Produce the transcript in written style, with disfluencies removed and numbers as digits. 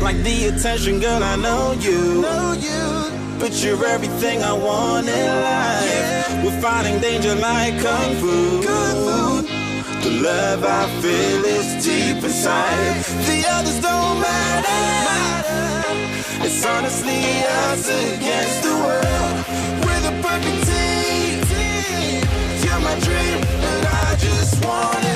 Like the attention, girl, I know you, but you're everything I want in life. Yeah. We're fighting danger like kung fu. The love I feel is deep inside. The others don't matter. It's honestly us against the world. We're the perfect team. You're my dream, and I just want it.